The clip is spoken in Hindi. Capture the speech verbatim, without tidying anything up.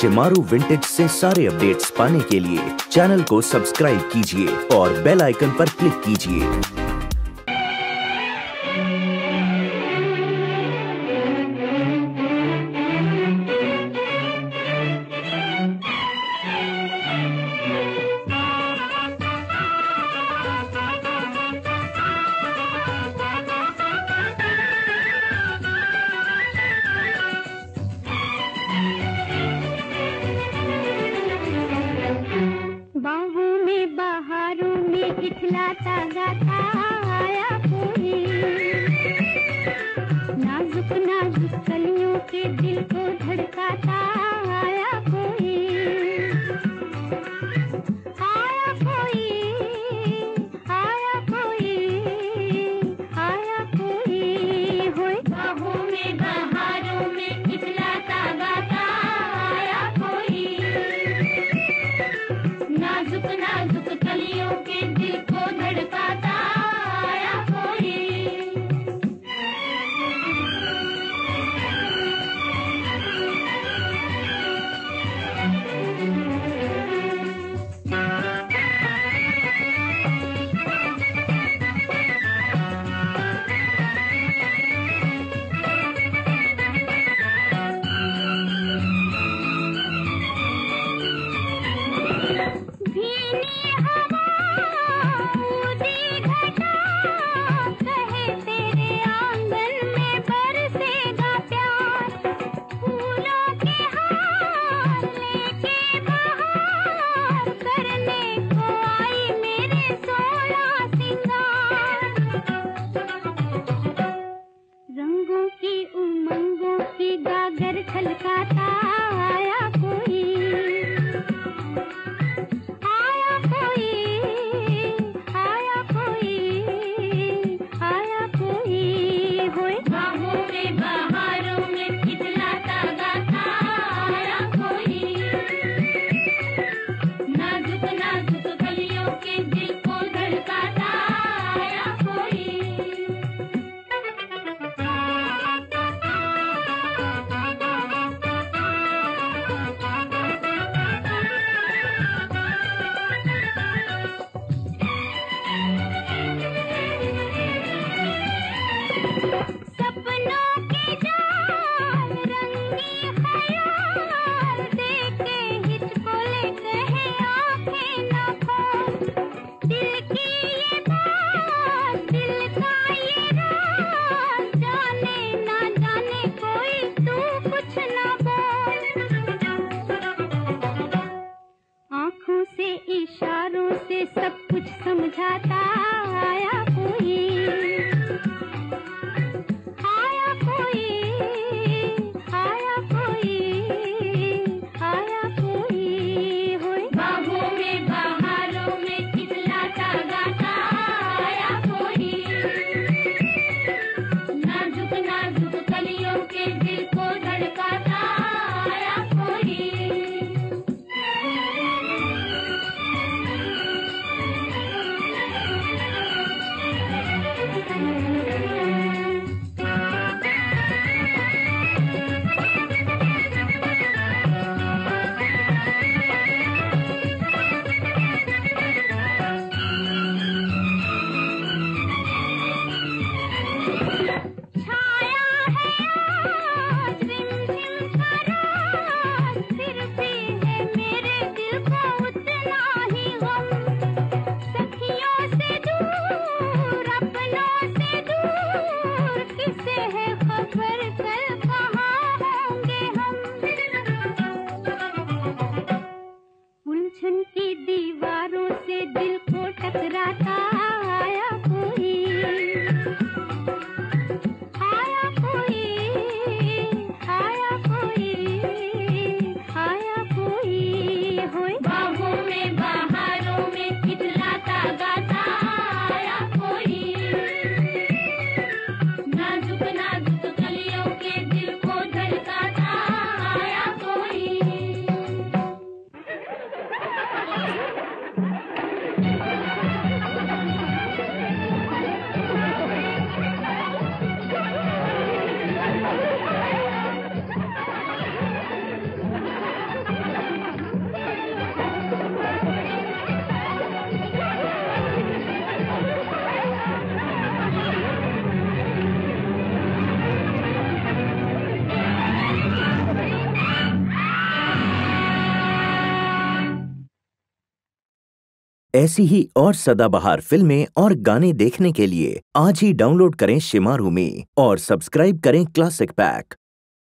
शेमारू विंटेज से सारे अपडेट्स पाने के लिए चैनल को सब्सक्राइब कीजिए और बेल आइकन पर क्लिक कीजिए। बाहों में बहारों में इथलाता गाता। ऐसी ही और सदाबहार फिल्में और गाने देखने के लिए आज ही डाउनलोड करें शेमारू में और सब्सक्राइब करें क्लासिक पैक।